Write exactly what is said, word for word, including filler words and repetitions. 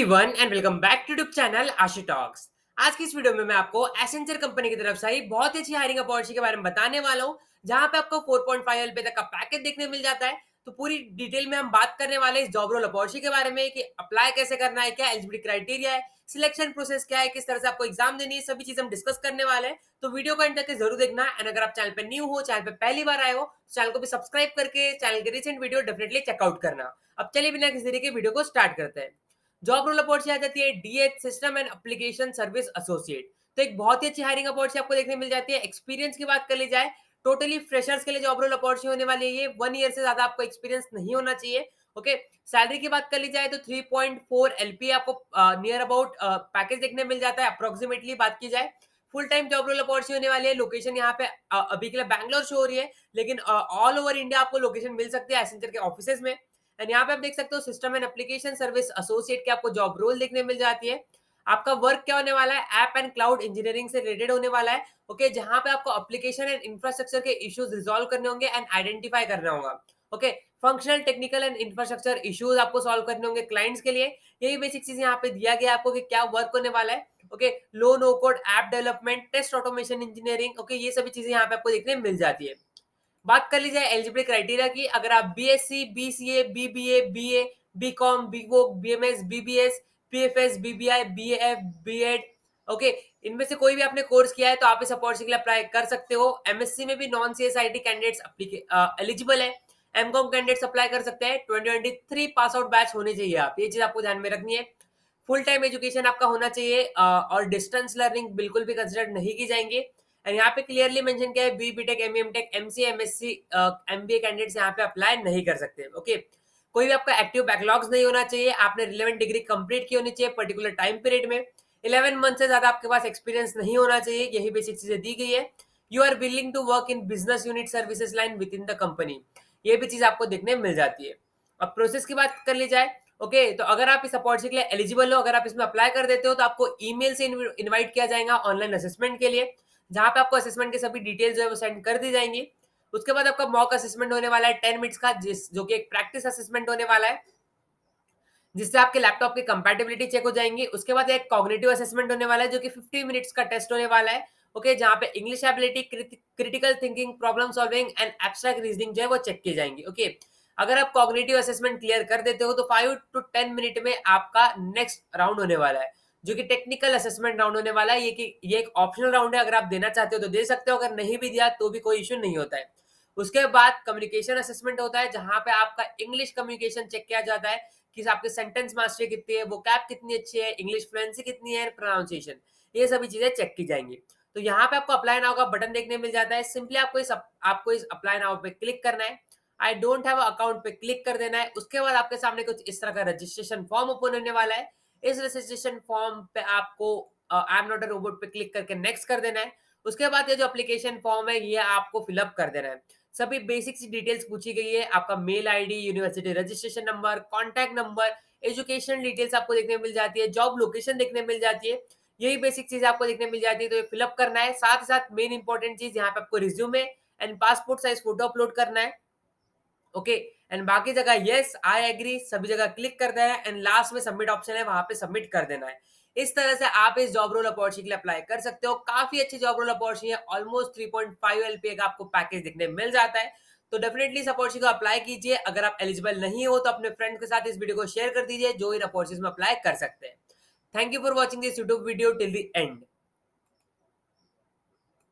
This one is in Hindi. Everyone and welcome back to YouTube channel Ashish talks. आज की इस वीडियो में मैं आपको एसेंचर कंपनी की तरफ से आई बहुत अच्छी हायरिंग अपॉर्चुनिटी के बारे में बताने वाला हूं, जहां पे आपको चार पॉइंट पाँच रुपए तक का पैकेज देखने मिल जाता है। तो पूरी डिटेल में हम बात करने वाले इस जॉब रोल अपॉर्चुनिटी के बारे में कि अप्लाई कैसे करना है, क्या एलिजिबिलिटी क्राइटेरिया है, सिलेक्शन प्रोसेस क्या है, किस तरह से आपको एग्जाम देनी है, सभी चीज हम डिस्कस करने वाले हैं। तो वीडियो को एंड तक जरूर देखना एंड अगर आप चैनल पर न्यू हो, चैनल पर पहली बार आए हो, चैनल को भी सब्सक्राइब करके चैनल के रिसेंट वीडियो डेफिनेटली चेकआउट करना। अब चलिए बिना किसी तरीके वीडियो को स्टार्ट करते हैं। जॉब रोल अपॉर्चुनिटी आ जाती है DH system and application service associate. तो एक बहुत ही अच्छी हायरिंग अपॉर्चुनिटी आपको देखने मिल जाती है। एक्सपीरियंस की बात कर ली जाए, टोटली फ्रेशर्स के लिए जॉब रोल अपॉर्चुनिटी होने वाली है ये। वन ईयर से ज्यादा आपको एक्सपीरियंस नहीं होना चाहिए। ओके, सैलरी की बात कर ली जाए तो थ्री पॉइंट फोर एलपी आपको नियर अबाउट पैकेज देखने मिल जाता है। अप्रोक्सीमेटली बात की जाए full time job role opportunity होने वाली है। लोकेशन यहाँ पे uh, अभी के लिए बैंगलोर शो हो रही है, लेकिन ऑल ओवर इंडिया आपको लोकेशन मिल सकती है एसेंचर के ऑफिस में। एंड यहाँ पे आप देख सकते हो system and application service associate के आपको जॉब रोल देखने मिल जाती है। आपका वर्क क्या होने वाला है, ऐप एंड क्लाउड इंजीनियरिंग से रिलेटेड होने वाला है। ओके, जहां पे आपको एप्लीकेशन एंड इंफ्रास्ट्रक्चर के इश्यूज रिजॉल्व करने होंगे एंड आइडेंटिफाई करना होगा। Okay, functional technical and infrastructure issues आपको सॉल्व करने होंगे क्लाइंट्स के लिए। यही बेसिक चीज यहाँ पे दिया गया आपको कि क्या वर्क होने वाला है। Okay, low no code app development, test automation engineering, okay ये सभी चीजें यहाँ पे आपको देखने मिल जाती है। बात कर ली जाए एलिजिबिलिटी क्राइटेरिया की, अगर आप BSc, BCA, BBA, BA, BCom, BVoc, BMS, BBS, PFS, BBI, BAF, BEd, okay इनमें से कोई भी आपने कोर्स किया है तो आप इस अपॉर्चुनिटी के लिए अप्लाई कर सकते हो। एमएससी में भी नॉन सीएसआईटी कैंडिडेट्स एलिजिबल है। एमकॉम कैंडिडेट्स अप्लाई कर सकते हैं। Twenty twenty three pass out batch होने चाहिए आप, ये चीज आपको ध्यान में रखनी है। फुल टाइम एजुकेशन आपका होना चाहिए और डिस्टेंस लर्निंग बिल्कुल भी कंसिडर नहीं की जाएंगे। एंड यहाँ पे क्लियरली मेंशन किया है B B tech, M M tech, MC, MSc, MBA candidates यहाँ पे अप्लाई नहीं कर सकते। ओके, कोई भी आपका एक्टिव बैकलॉग्स नहीं होना चाहिए। आपने रिलेवेंट डिग्री कंप्लीट की होनी चाहिए पर्टिकुलर टाइम पीरियड में। इलेवन मंथ से ज्यादा आपके पास एक्सपीरियंस नहीं होना चाहिए, यही बेसिक चीजें दी गई है। You are willing to work in business unit services line within the company, ये भी चीज आपको देखने मिल जाती है। अब प्रोसेस की बात कर ली जाए, ओके okay, तो अगर आप इस अपॉर्चुनिटी के लिए एलिजिबल हो, अगर आप इसमें अप्लाई कर देते हो तो आपको ईमेल से इन्वाइट किया जाएगा ऑनलाइन असेसमेंट के लिए, जहाँ पे आपको असेसमेंट के सभी डिटेल्स जो है वो सेंड कर दी जाएंगी। उसके बाद आपका मॉक असेसमेंट होने वाला है टेन मिनट्स का, जिस जो कि एक प्रैक्टिस असेसमेंट होने वाला है, जिससे आपके लैपटॉप की कंपैटिबिलिटी चेक हो जाएंगी। उसके बाद एक कॉग्निटिव असेसमेंट होने वाला है जो कि फिफ्टी मिनट्स का टेस्ट होने वाला है। ओके, जहाँ पे English ability, critical thinking, problem solving and abstract reasoning जो है वो चेक की जाएंगी। ओके, अगर आप कॉग्निटिव असेसमेंट क्लियर कर देते हो तो फाइव टू टेन मिनट में आपका नेक्स्ट राउंड होने वाला है जो कि टेक्निकल असेसमेंट राउंड होने वाला है। ये कि ये एक ऑप्शनल राउंड है, अगर आप देना चाहते हो तो दे सकते हो, अगर नहीं भी दिया तो भी कोई इश्यू नहीं होता है। उसके बाद कम्युनिकेशन असेसमेंट होता है, जहां पे आपका इंग्लिश कम्युनिकेशन चेक किया जाता है कि आपके सेंटेंस मास्टरी कितनी है, वोकैब कितनी अच्छी है, इंग्लिश फ्लुएंसी कितनी है, प्रोनाउंसिएशन, ये सभी चीजें चेक की जाएंगी। तो यहाँ पे आपको अप्लाई नाउ का बटन देखने मिल जाता है। सिंपली आपको इस आपको इस अप्लाई नाउ पे क्लिक करना है, आई डोंट हैव अकाउंट पे क्लिक कर देना है। उसके बाद आपके सामने कुछ इस तरह का रजिस्ट्रेशन फॉर्म ओपन होने वाला है। इस रजिस्ट्रेशन फॉर्म पे आपको I am not a robot पे क्लिक करके नेक्स्ट कर देना है। उसके बाद ये जो एप्लीकेशन फॉर्म है ये आपको फिलअप कर देना है। सभी बेसिक सी डिटेल्स पूछी गई है, आपका mail ID, university registration number, contact number, education details आपको देखने मिल जाती है, जॉब लोकेशन देखने मिल जाती है, यही बेसिक चीज आपको देखने मिल जाती है। तो ये फिलअप करना है। साथ ही साथ मेन इंपॉर्टेंट चीज यहाँ पे आपको resume and passport size photo upload करना है। ओके, एंड बाकी जगह येस, आई एग्री सभी जगह क्लिक कर देना है एंड लास्ट में सबमिट ऑप्शन है, वहां पे सबमिट कर देना है। इस तरह से आप इस जॉब रोल अपॉर्चुनिटी के लिए अप्लाई कर सकते हो। काफी अच्छी जॉब रोल अपॉर्चुनिटी है, almost three point five LPA का आपको पैकेज देखने मिल जाता है। तो डेफिनेटली इस अपॉर्चुनिटी को अप्लाई कीजिए। अगर आप एलिजिबल नहीं हो तो अपने फ्रेंड के साथ इस वीडियो को शेयर कर दीजिए जो इन अपॉर्चुनिटीज में अप्लाई कर सकते हैं। Thank you for watching this YouTube video till the and.